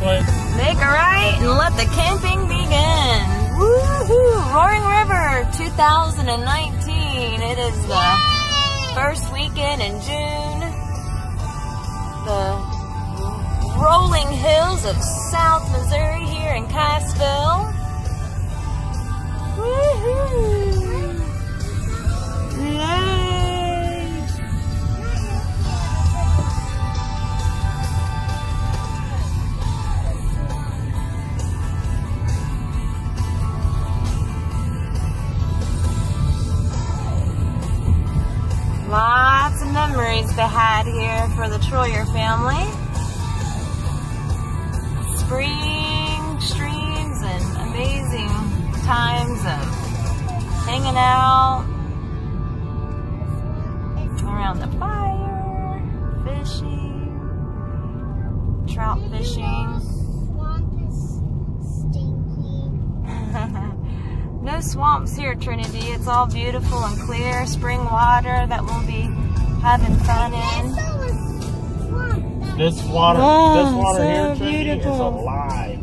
Make a right and let the camping begin. Woohoo! Roaring River 2019. It is the first weekend in June. The rolling hills of South Missouri here in Cassville. Woohoo! Yeah. Lots of memories to had here for the Troyer family. Spring streams and amazing times of hanging out around the fire, fishing, trout fishing. No swamps here, Trinity. It's all beautiful and clear spring water that we'll be having fun in. This water so here, Trinity, beautiful. Is alive.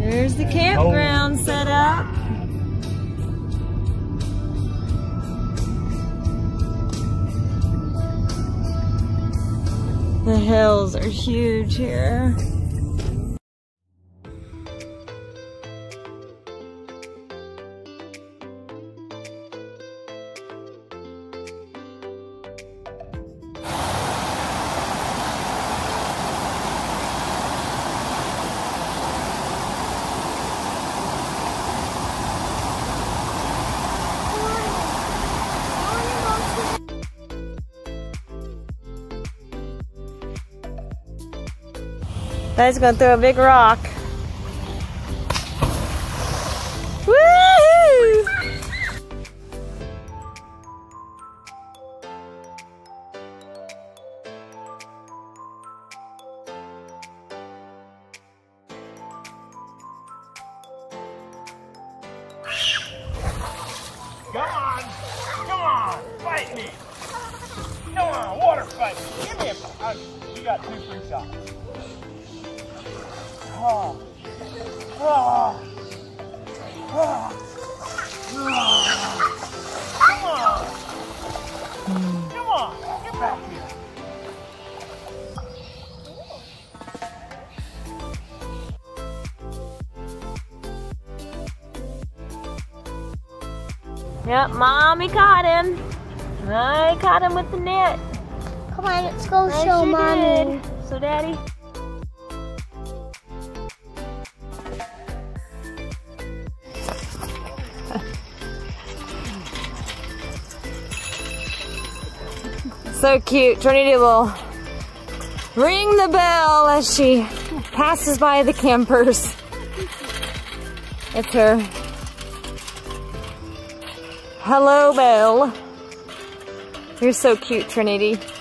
There's the campground set up. The hills are huge here. Dad's gonna throw a big rock. Woo-hoo! Come on, fight me! Come on, water fight! Give me a fight! You got 2 free shots. Come on, get back here. Yep, Mommy caught him. I caught him with the net. Come on, let's go show Mommy. So, Daddy. So cute. Trinity will ring the bell as she passes by the campers. It's her hello bell. You're so cute, Trinity.